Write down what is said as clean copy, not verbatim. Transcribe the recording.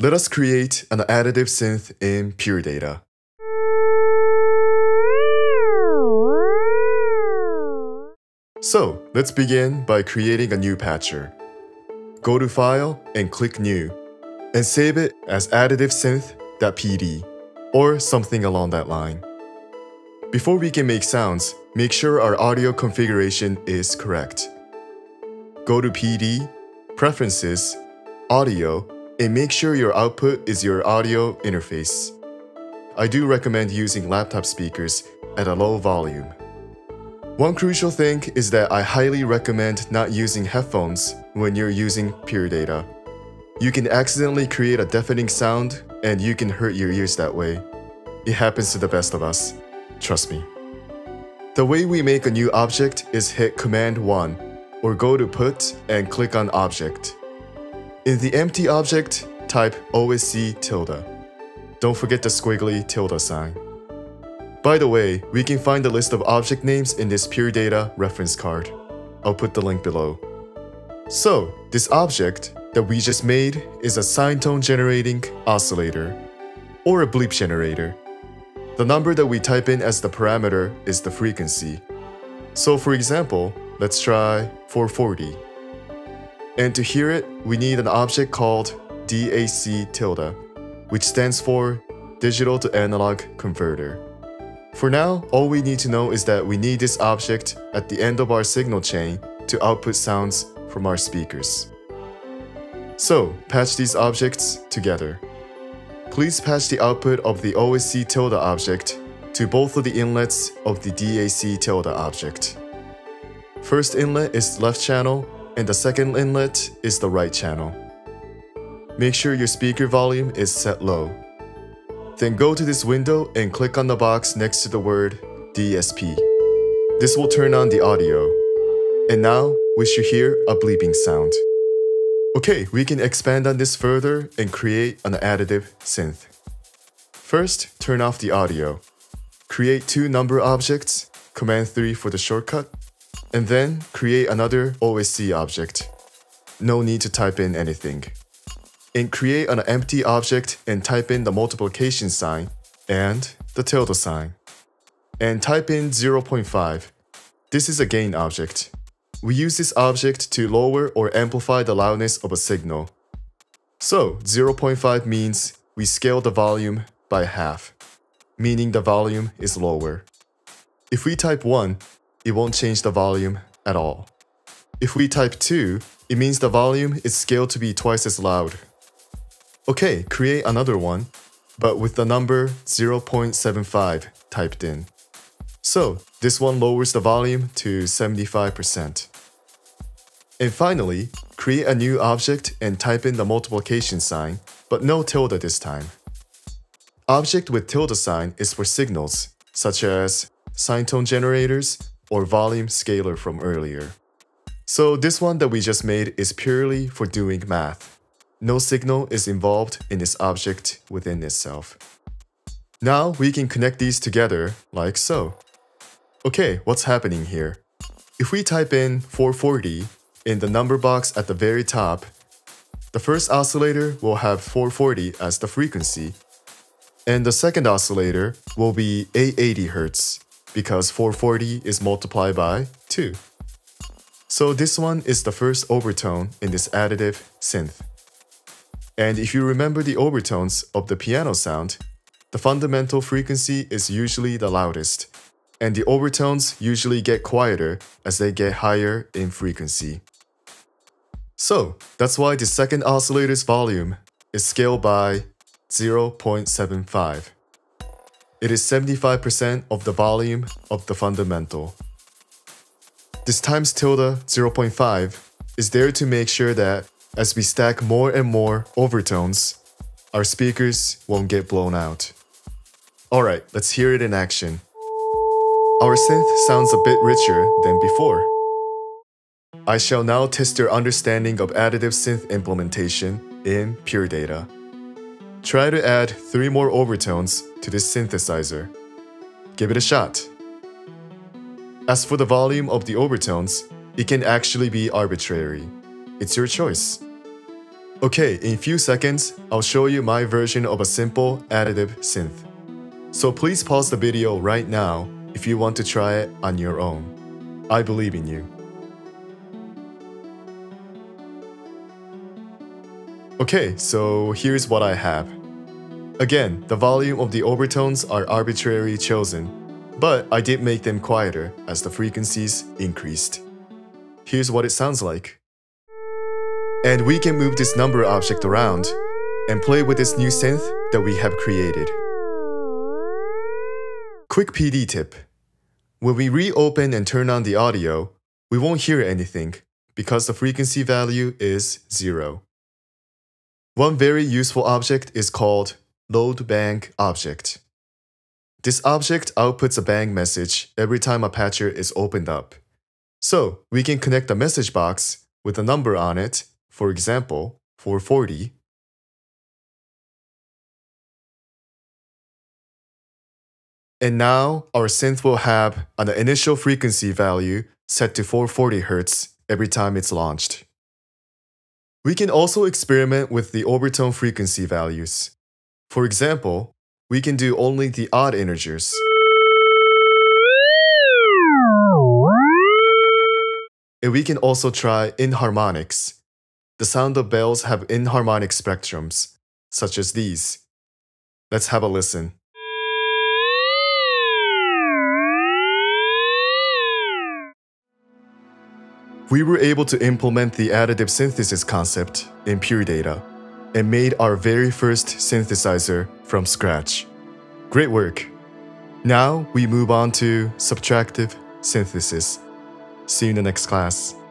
Let us create an additive synth in Pure Data. So, let's begin by creating a new patcher. Go to File and click New, and save it as AdditiveSynth.pd, or something along that line. Before we can make sounds, make sure our audio configuration is correct. Go to PD, Preferences, Audio, and make sure your output is your audio interface. I do recommend using laptop speakers at a low volume. One crucial thing is that I highly recommend not using headphones when you're using Pure Data. You can accidentally create a deafening sound and you can hurt your ears that way. It happens to the best of us, trust me. The way we make a new object is hit Command 1, or go to Put and click on Object. In the empty object, type OSC tilde. Don't forget the squiggly tilde sign. By the way, we can find the list of object names in this Pure Data reference card. I'll put the link below. So, this object that we just made is a sine tone generating oscillator, or a bleep generator. The number that we type in as the parameter is the frequency. So for example, let's try 440. And to hear it, we need an object called DAC tilde, which stands for Digital to Analog Converter. For now, all we need to know is that we need this object at the end of our signal chain to output sounds from our speakers. So, patch these objects together. Please patch the output of the OSC tilde object to both of the inlets of the DAC tilde object. First inlet is the left channel, and the second inlet is the right channel. Make sure your speaker volume is set low. Then go to this window and click on the box next to the word DSP. This will turn on the audio. And now, we should hear a bleeping sound. Okay, we can expand on this further and create an additive synth. First, turn off the audio. Create two number objects, Command 3 for the shortcut, and then create another OSC object. No need to type in anything. And create an empty object and type in the multiplication sign and the tilde sign. And type in 0.5. This is a gain object. We use this object to lower or amplify the loudness of a signal. So 0.5 means we scale the volume by half, meaning the volume is lower. If we type 1, it won't change the volume at all. If we type 2, it means the volume is scaled to be twice as loud. Okay, create another one, but with the number 0.75 typed in. So, this one lowers the volume to 75%. And finally, create a new object and type in the multiplication sign, but no tilde this time. Object with tilde sign is for signals, such as sine tone generators or volume scaler from earlier. So this one that we just made is purely for doing math. No signal is involved in this object within itself. Now we can connect these together, like so. Okay, what's happening here? If we type in 440 in the number box at the very top, the first oscillator will have 440 as the frequency, and the second oscillator will be 880 Hz, because 440 is multiplied by 2. So this one is the first overtone in this additive synth. And if you remember the overtones of the piano sound, the fundamental frequency is usually the loudest, and the overtones usually get quieter as they get higher in frequency. So that's why the second oscillator's volume is scaled by 0.75. It is 75% of the volume of the fundamental. This times tilde 0.5 is there to make sure that as we stack more and more overtones, our speakers won't get blown out. Alright, let's hear it in action. Our synth sounds a bit richer than before. I shall now test your understanding of additive synth implementation in Pure Data. Try to add 3 more overtones to this synthesizer. Give it a shot. As for the volume of the overtones, it can actually be arbitrary. It's your choice. Okay, in a few seconds, I'll show you my version of a simple additive synth. So please pause the video right now if you want to try it on your own. I believe in you. Okay, so here's what I have. Again, the volume of the overtones are arbitrarily chosen, but I did make them quieter as the frequencies increased. Here's what it sounds like. And we can move this number object around and play with this new synth that we have created. Quick PD tip. When we reopen and turn on the audio, we won't hear anything because the frequency value is 0. One very useful object is called LoadBang object. This object outputs a bang message every time a patcher is opened up. So we can connect a message box with a number on it, for example, 440. And now our synth will have an initial frequency value set to 440 Hz every time it's launched. We can also experiment with the overtone frequency values. For example, we can do only the odd integers. And we can also try inharmonics. The sound of bells have inharmonic spectrums, such as these. Let's have a listen. We were able to implement the additive synthesis concept in Pure Data and made our very first synthesizer from scratch. Great work! Now we move on to subtractive synthesis. See you in the next class.